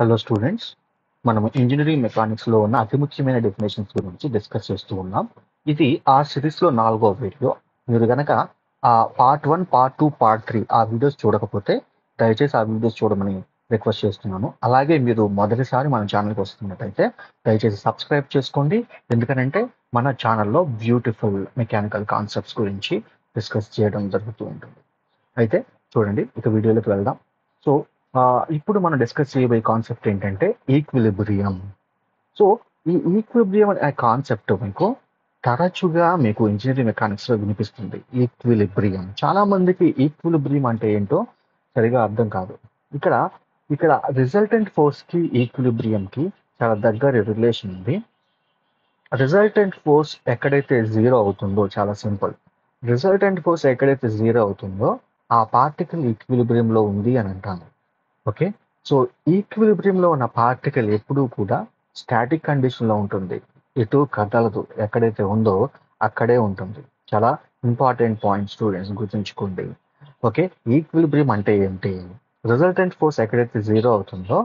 Hello students, మనము engineering మెకానిక్స్లో ఉన్న అతి ముఖ్యమైన డెఫినేషన్స్ గురించి డిస్కస్ చేస్తూ ఉన్నాం. ఇది ఆ సిరీస్లో 4వ వీడియో. మీరు కనుక ఆ పార్ట్ 1, పార్ట్ 2, పార్ట్ 3 ఆ వీడియోస్ చూడకపోతే దయచేసి ఆ వీడియోస్ చూడమని రిక్వెస్ట్ చేస్తున్నాను. అలాగే మీరు మొదటిసారి మన ఛానల్కి వస్తున్నట్టయితే దయచేసి సబ్స్క్రైబ్ చేసుకోండి. ఎందుకనంటే మన ఛానల్లో బ్యూటిఫుల్ మెకానికల్ కాన్సెప్ట్స్ గురించి డిస్కస్ చేయడం జరుగుతూ ఉంటుంది. అయితే చూడండి, ఇక వీడియోలోకి వెళ్దాం. సో ఇప్పుడు మనం డిస్కస్ చేయబోయే కాన్సెప్ట్ ఏంటంటే ఈక్విలిబ్రియం. సో ఈ ఈక్విలిబ్రియం అనే కాన్సెప్ట్ మీకు తరచుగా మీకు ఇంజనీరింగ్ మెకానిక్స్లో వినిపిస్తుంది. ఈక్విలిబ్రియం, చాలామందికి ఈక్విలిబ్రియం అంటే ఏంటో సరిగా అర్థం కాదు. ఇక్కడ రిజల్టెంట్ ఫోర్స్కి ఈక్విలిబ్రియంకి చాలా దగ్గర రిలేషన్ ఉంది. రిజల్టెంట్ ఫోర్స్ ఎక్కడైతే 0 అవుతుందో, చాలా సింపుల్, రిజల్టెంట్ ఫోర్స్ ఎక్కడైతే 0 అవుతుందో ఆ పార్టికల్ ఈక్విలిబ్రియంలో ఉంది అని అంటాము. ఓకే, సో ఈక్విలిబ్రియంలో ఉన్న పార్టికల్ ఎప్పుడూ కూడా స్టాటిక్ కండిషన్లో ఉంటుంది, ఎటు కదలదు, ఎక్కడైతే ఉందో అక్కడే ఉంటుంది. చాలా ఇంపార్టెంట్ పాయింట్ స్టూడెంట్స్, గుర్తుంచుకోండి. ఓకే, ఈక్విలిబ్రియం అంటే ఏంటి? రిజల్టెంట్ ఫోర్స్ ఎక్కడైతే 0 అవుతుందో,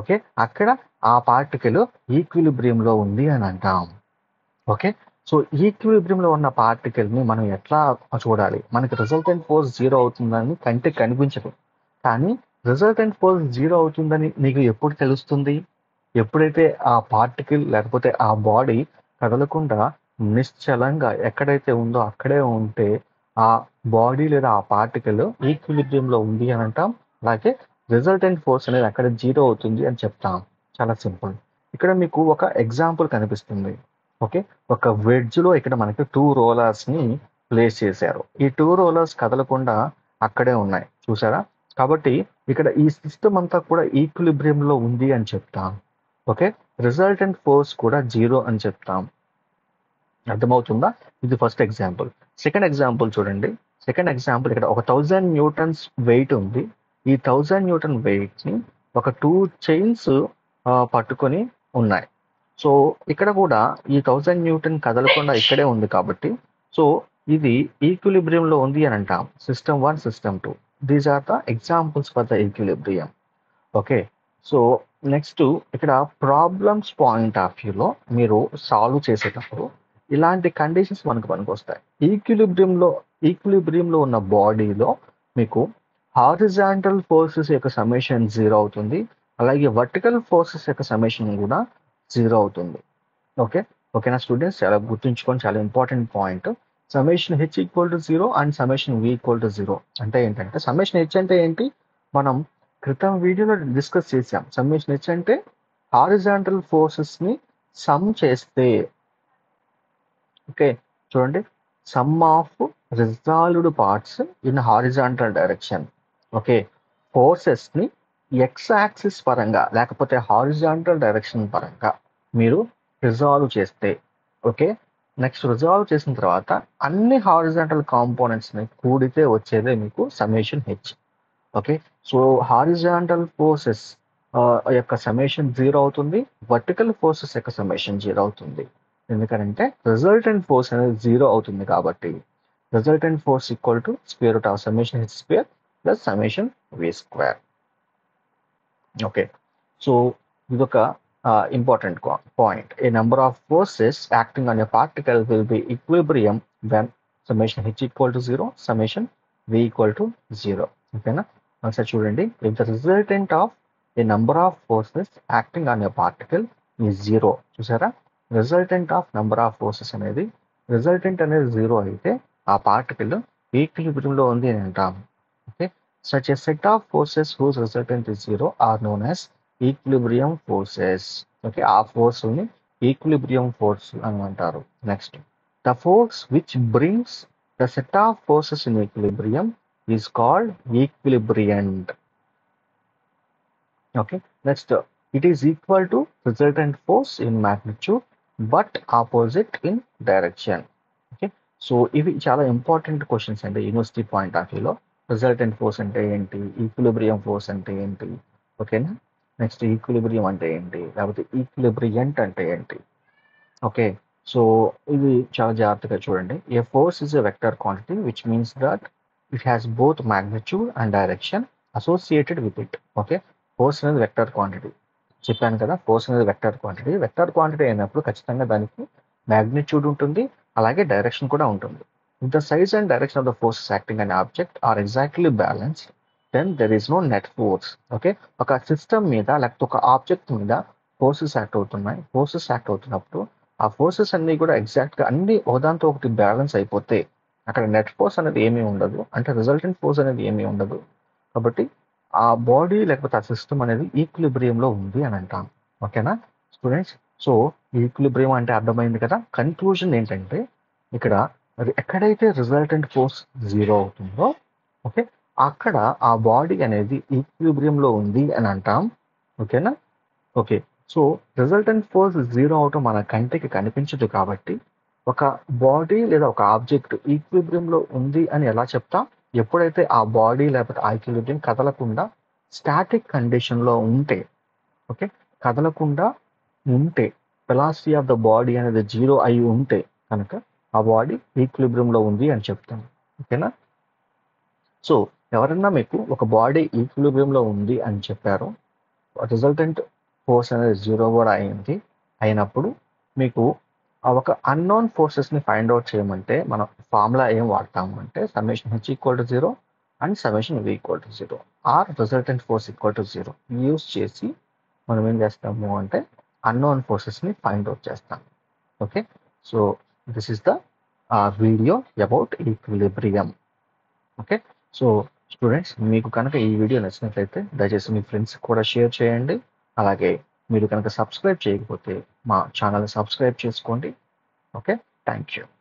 ఓకే, అక్కడ ఆ పార్టికల్ ఈక్విలిబ్రియంలో ఉంది అని అంటాం. ఓకే, సో ఈక్విలిబ్రియంలో ఉన్న పార్టికల్ని మనం ఎట్లా చూడాలి? మనకి రిజల్టెంట్ ఫోర్స్ 0 అవుతుందని కంటికి కనిపించదు, కానీ రిజల్టెంట్ ఫోర్స్ 0 అవుతుందని నీకు ఎప్పుడు తెలుస్తుంది? ఎప్పుడైతే ఆ పార్టికల్ లేకపోతే ఆ బాడీ కదలకుండా నిశ్చలంగా ఎక్కడైతే ఉందో అక్కడే ఉంటే ఆ బాడీ లేదా ఆ పార్టికల్ ఈక్విలిబ్రియంలో ఉంది అని అంటాం. అలాగే రిజల్టెంట్ ఫోర్స్ అనేది అక్కడ 0 అవుతుంది అని చెప్తాం. చాలా సింపుల్. ఇక్కడ మీకు ఒక ఎగ్జాంపుల్ కనిపిస్తుంది. ఓకే, ఒక వెడ్జ్లో ఇక్కడ మనకి 2 రోలర్స్ని ప్లేస్ చేశారు. ఈ 2 రోలర్స్ కదలకుండా అక్కడే ఉన్నాయి, చూసారా? కాబట్టి ఇక్కడ ఈ సిస్టమ్ అంతా కూడా ఈక్విలిబ్రియంలో ఉంది అని చెప్తాం. ఓకే, రిజల్టెంట్ ఫోర్స్ కూడా 0 అని చెప్తాం. అర్థమవుతుందా? ఇది ఫస్ట్ ఎగ్జాంపుల్. సెకండ్ ఎగ్జాంపుల్ చూడండి. సెకండ్ ఎగ్జాంపుల్, ఇక్కడ ఒక 1000 న్యూటన్స్ వెయిట్ ఉంది. ఈ 1000 న్యూటన్ వెయిట్ని ఒక 2 చైన్స్ పట్టుకొని ఉన్నాయి. సో ఇక్కడ కూడా ఈ 1000 న్యూటన్ కదలకుండా ఇక్కడే ఉంది కాబట్టి, సో ఇది ఈక్విలిబ్రియంలో ఉంది అని అంటాం. System 1, system 2. These are the examples for the equilibrium. Okay, so next ఇక్కడ ప్రాబ్లమ్స్ పాయింట్ ఆఫ్ వ్యూలో మీరు సాల్వ్ చేసేటప్పుడు ఇలాంటి కండిషన్స్ మనకు పనికొస్తాయి. ఈక్విలిబ్రియంలో ఉన్న బాడీలో మీకు హారిజాంటల్ ఫోర్సెస్ యొక్క సమ్మేషన్ 0 అవుతుంది, అలాగే వర్టికల్ ఫోర్సెస్ యొక్క సమ్మేషన్ కూడా 0 అవుతుంది. ఓకే, ఓకేనా స్టూడెంట్స్? చాలా గుర్తుంచుకోండి, చాలా important point. Summation H = 0 and summation V = 0 అంటే ఏంటంటే, సమ్మేషన్ H అంటే ఏంటి? మనం క్రితం వీడియోలో డిస్కస్ చేసాం. సమ్మేషన్ H అంటే హారిజాంటల్ ఫోర్సెస్ని సమ్ చేస్తే, ఓకే చూడండి, sum of resolved parts in horizontal direction. Okay, ఫోర్సెస్ని ఎక్స్ యాక్సిస్ పరంగా లేకపోతే హారిజాంటల్ డైరెక్షన్ పరంగా మీరు రిజాల్వ్ చేస్తే, ఓకే, నెక్స్ట్ రిజాల్వ్ చేసిన తర్వాత అన్ని హారిజాంటల్ కాంపోనెంట్స్ని కూడితే వచ్చేదే మీకు summation H. Okay, so horizontal forces యొక్క సమ్మేషన్ 0 అవుతుంది, వర్టికల్ ఫోర్సెస్ యొక్క సమ్మేషన్ 0 అవుతుంది. ఎందుకంటే రిజల్టెంట్ ఫోర్స్ అనేది 0 అవుతుంది కాబట్టి resultant force = summation H² plus summation V². Okay, so ఇదొక important point. A number of forces acting on a particle will be equilibrium when summation H = 0, summation V = 0. ఓకేనా? ఒకసారి చూడండి. If the resultant of A number of forces acting on a particle is 0, చూసారా? Resultant of number of forces అనేది, resultant అనేది 0 అయితే ఆ particle ఈక్విలిబ్రియంలో ఉంది అని అంటాము. Okay, such a set of forces whose resultant is 0 are known as equilibrium forces. Okay, ఆ ఫోర్స్ ని ఈక్విలిబ్రియం ఫోర్స్ అని అంటారు. Next, the force which brings the set of forces in equilibrium is called equilibriant. Okay, next, it is equal to resultant force in magnitude but opposite in direction. Okay, so ఇవి చాలా important questions అండి university point of వ్యూలో. Resultant force అంటే ఏంటి, equilibrium force అంటే ఏంటి, ఓకేనా? Next, equilibrium అంటే ఏంటి లేకపోతే ఈక్విలిబ్రియంట్ అంటే ఏంటి? ఓకే, సో ఇది చాలా జాగ్రత్తగా చూడండి. A force is a vector quantity which means that it has both magnitude and direction associated with it. Okay, force అనేది వెక్టర్ క్వాంటిటీ, చెప్పాను కదా, ఫోర్స్ అనేది వెక్టార్ క్వాంటిటీ. వెక్టార్ క్వాంటిటీ అయినప్పుడు ఖచ్చితంగా దానికి మ్యాగ్నిట్యూడ్ ఉంటుంది, అలాగే డైరెక్షన్ కూడా ఉంటుంది. If the size and direction of the forces acting on an object are exactly balanced, then there is no net force. Okay? Oka system meeda lekapothe oka object meeda forces act avutunnayi. Forces act avutunnapudu aa forces anni kuda exact ga anni odanto okati balance ayipothe akkada net force anadi emi undadu, ante resultant force anadi emi undadu. Kabatti aa body lekapothe aa system anadi equilibrium lo undi ani antam. Okay na students? So equilibrium ante అర్థమైంది కదా. Conclusion ఏంటంటే ఇక్కడ ఎక్కడైతే resultant force zero అవుతుందో okay అక్కడ ఆ body అనేది ఈక్విలిబ్రియంలో ఉంది అని అంటాం. ఓకేనా? Okay, so resultant force zero అవటం మన కంటికి కనిపించదు కాబట్టి ఒక బాడీ లేదా ఒక ఆబ్జెక్ట్ ఈక్విలిబ్రియంలో ఉంది అని ఎలా చెప్తాం? ఎప్పుడైతే ఆ బాడీ లేకపోతే ఆ ఈక్విలిబ్రియం కదలకుండా స్టాటిక్ కండిషన్లో ఉంటే, ఓకే కదలకుండా ఉంటే, వెలాసిటీ ఆఫ్ ద బాడీ అనేది జీరో అయి ఉంటే కనుక ఆ బాడీ ఈక్విలిబ్రియంలో ఉంది అని చెప్తాను. ఓకేనా? సో ఎవరన్నా మీకు ఒక బాడీ ఈక్విలిబ్రియంలో ఉంది అని చెప్పారు, రిజల్టెంట్ ఫోర్స్ అనేది జీరో కూడా అయింది, అయినప్పుడు మీకు ఒక అన్నోన్ ఫోర్సెస్ని ఫైండ్ అవుట్ చేయమంటే మనం ఫార్ములా ఏం వాడతాము అంటే summation H = 0 and summation V = 0 or resultant force = 0 use చేసి మనం ఏం చేస్తాము అంటే అన్నోన్ ఫోర్సెస్ని ఫైండ్ అవుట్ చేస్తాం. Okay, so this is the video about equilibrium. Okay, so students, meeku kanaka ee video nachinatlayite dayacheesi mee friends kuda share cheyandi, alage meeru kanaka subscribe cheyakapothe ma channel ni subscribe cheskondi. Okay, thank you.